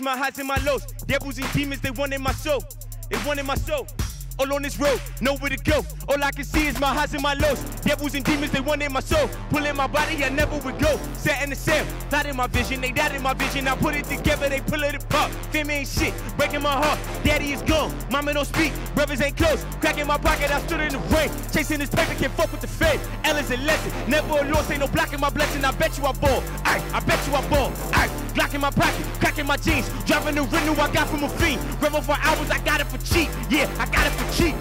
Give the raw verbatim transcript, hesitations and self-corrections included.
is my highs and my lows. Devils and demons, they one in my soul. They one in my soul. All on this road, nowhere to go. All I can see is my highs and my lows. Devils and demons, they want in my soul. Pulling my body, I never would go. Set in the cell, not in my vision, they doubted my vision. I put it together, they pull it apart. Family ain't shit, breaking my heart. Daddy is gone, mama don't speak, brothers ain't close. Cracking my pocket, I stood in the rain. Chasing this paper, can't fuck with the fade. L is a lesson, never a loss, ain't no blocking my blessing. I bet you I ball, aye, I bet you I ball, aye. Glock in my pocket, cracking my jeans. Driving the rental I got from a fiend. Rebel for hours, I got it for cheap, yeah, I got it for cheap.